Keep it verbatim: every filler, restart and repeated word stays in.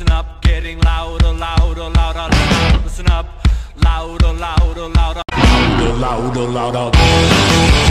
listen up, getting louder, louder, louder, louder. Listen up, louder, louder, louder, louder, louder, louder, louder.